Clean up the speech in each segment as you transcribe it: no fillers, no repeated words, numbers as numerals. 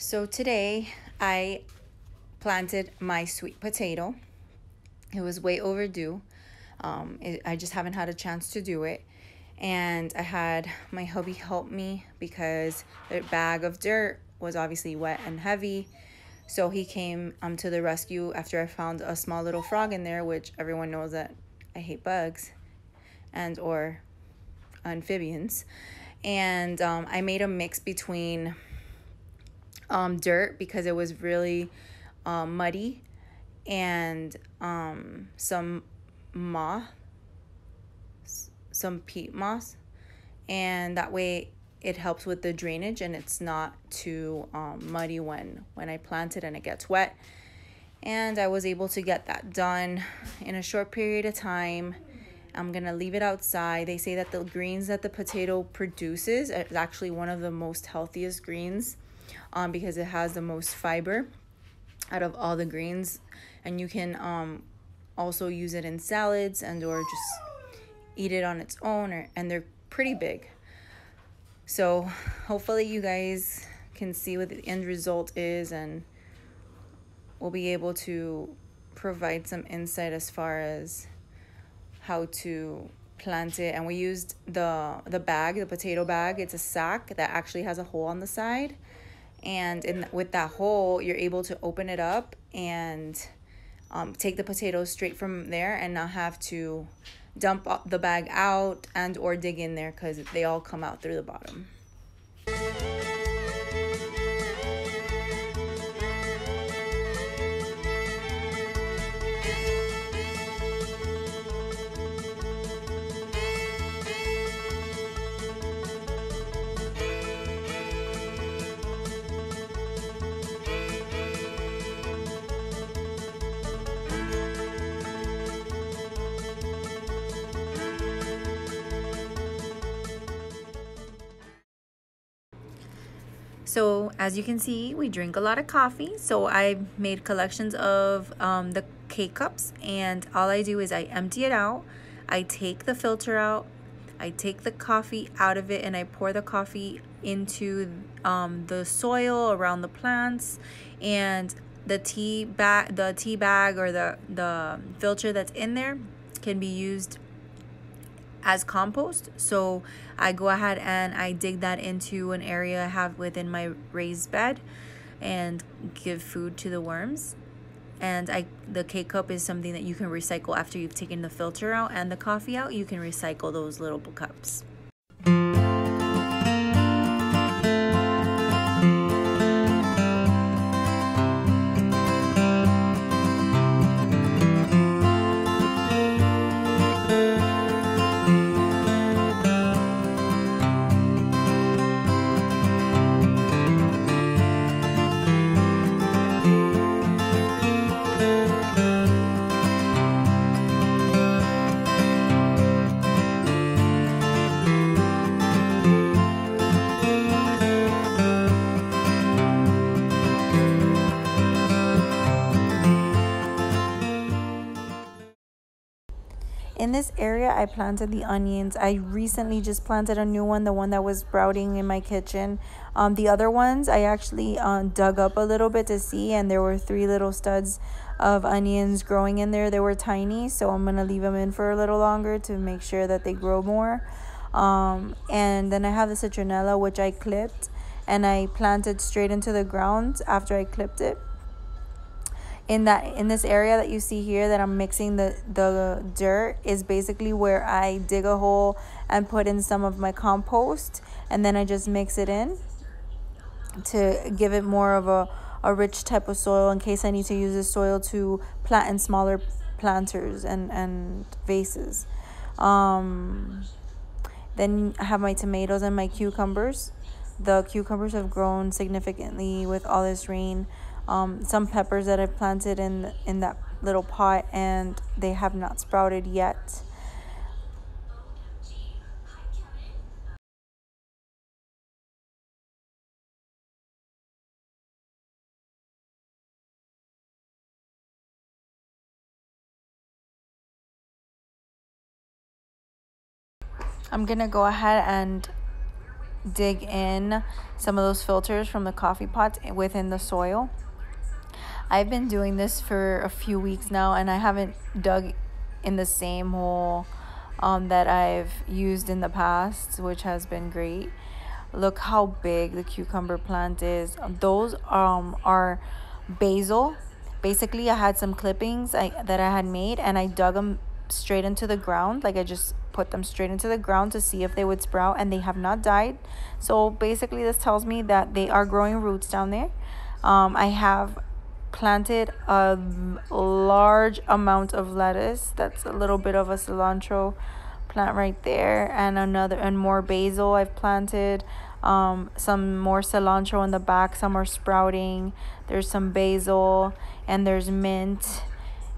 So today I planted my sweet potato. It was way overdue. I just haven't had a chance to do it. And I had my hubby help me because the bag of dirt was obviously wet and heavy. So he came to the rescue after I found a small little frog in there, which everyone knows that I hate bugs and or amphibians. And I made a mix between dirt because it was really muddy and some moss, some peat moss, and that way it helps with the drainage and it's not too muddy when I plant it and it gets wet. And I was able to get that done in a short period of time. I'm gonna leave it outside. They say that the greens that the potato produces is actually one of the most healthiest greens because it has the most fiber out of all the greens, and you can also use it in salads and or just eat it on its own, and they're pretty big. So hopefully you guys can see what the end result is, and we'll be able to provide some insight as far as how to plant it. And we used the bag, the potato bag. It's a sack that actually has a hole on the side, and with that hole you're able to open it up and take the potatoes straight from there and not have to dump the bag out and or dig in there, because they all come out through the bottom. So as you can see, we drink a lot of coffee. So I made collections of the K-cups, and all I do is I empty it out. I take the filter out. I take the coffee out of it, and I pour the coffee into the soil around the plants, and the tea bag or the filter that's in there can be used as compost. So I go ahead and I dig that into an area I have within my raised bed and give food to the worms. And the K-cup is something that you can recycle after you've taken the filter out and the coffee out. You can recycle those little cups. In this area, I planted the onions. I recently just planted a new one, the one that was sprouting in my kitchen. The other ones, I actually dug up a little bit to see, and there were 3 little studs of onions growing in there. They were tiny, so I'm gonna leave them in for a little longer to make sure that they grow more. And then I have the citronella, which I clipped, and I planted straight into the ground after I clipped it. In this area that you see here that I'm mixing the dirt is basically where I dig a hole and put in some of my compost, and then I just mix it in to give it more of a rich type of soil, in case I need to use this soil to plant in smaller planters and vases. Then I have my tomatoes and my cucumbers. The cucumbers have grown significantly with all this rain. Some peppers that I've planted in that little pot, and they have not sprouted yet. I'm gonna go ahead and dig in some of those filters from the coffee pots within the soil. I've been doing this for a few weeks now, and I haven't dug in the same hole that I've used in the past, which has been great. Look how big the cucumber plant is. Those are basil. Basically, I had some clippings that I had made, and I dug them straight into the ground. Like, I just put them straight into the ground to see if they would sprout, and they have not died. So basically, this tells me that they are growing roots down there. I have planted a large amount of lettuce. That's a little bit of a cilantro plant right there, and more basil. I've planted some more cilantro in the back. Some are sprouting. There's some basil, and there's mint,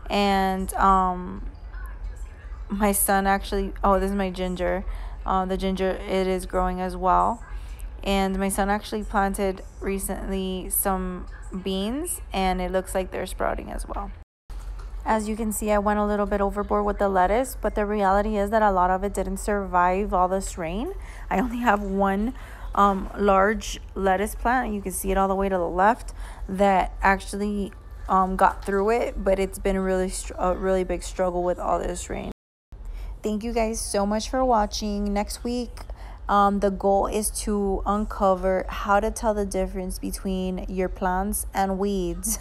and my son actually, this is my ginger. The ginger, it is growing as well. And my son actually planted recently some beans, and it looks like they're sprouting as well. As you can see, I went a little bit overboard with the lettuce, but the reality is that a lot of it didn't survive all this rain. I only have one large lettuce plant, and you can see it all the way to the left, that actually got through it, but it's been a really big struggle with all this rain. Thank you guys so much for watching. Next week, the goal is to uncover how to tell the difference between your plants and weeds,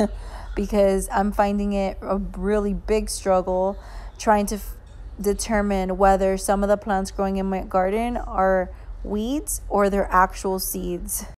because I'm finding it a really big struggle trying to determine whether some of the plants growing in my garden are weeds or they're actual seeds.